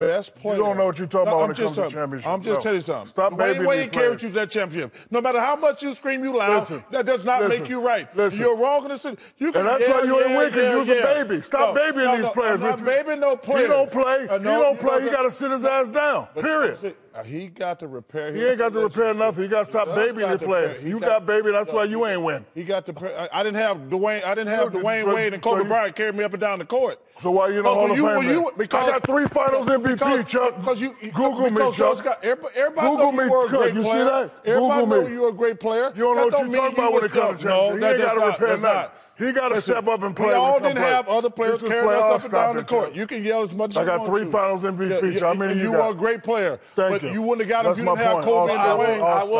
best player. You don't know what you're talking about when it comes to championships. I'm just telling you something. Stop babying these players. Dwayne Wade carried you to that championship. No matter how much you scream, you loud, that does not make you right. You're wrong in the city. And that's why you ain't winning, because you're a baby. Stop babying these players. I'm not babying no players. You don't play. You got to sit his ass down, period. He got to repair. He ain't got to repair nothing. You got to stop babying the players. You got baby. That's why you ain't win. He got to. I didn't have Dwayne Wade and Kobe Bryant carry me up and down the court. So why you not Hall of Famer? Because I got 3 Finals MVP, Chuck. Google me, Chuck. Google me, Chuck. You see that? Everybody know you were a great player. You don't know what you talking about when it comes to championships. You ain't got to repair nothing. He got to step up and play. We all didn't have other players carrying us up and down the court. You can yell as much as you want. I got 3 Finals MVP. I mean, you were a great player. Thank you. But you wouldn't have got him if you didn't have Kobe and Dwayne.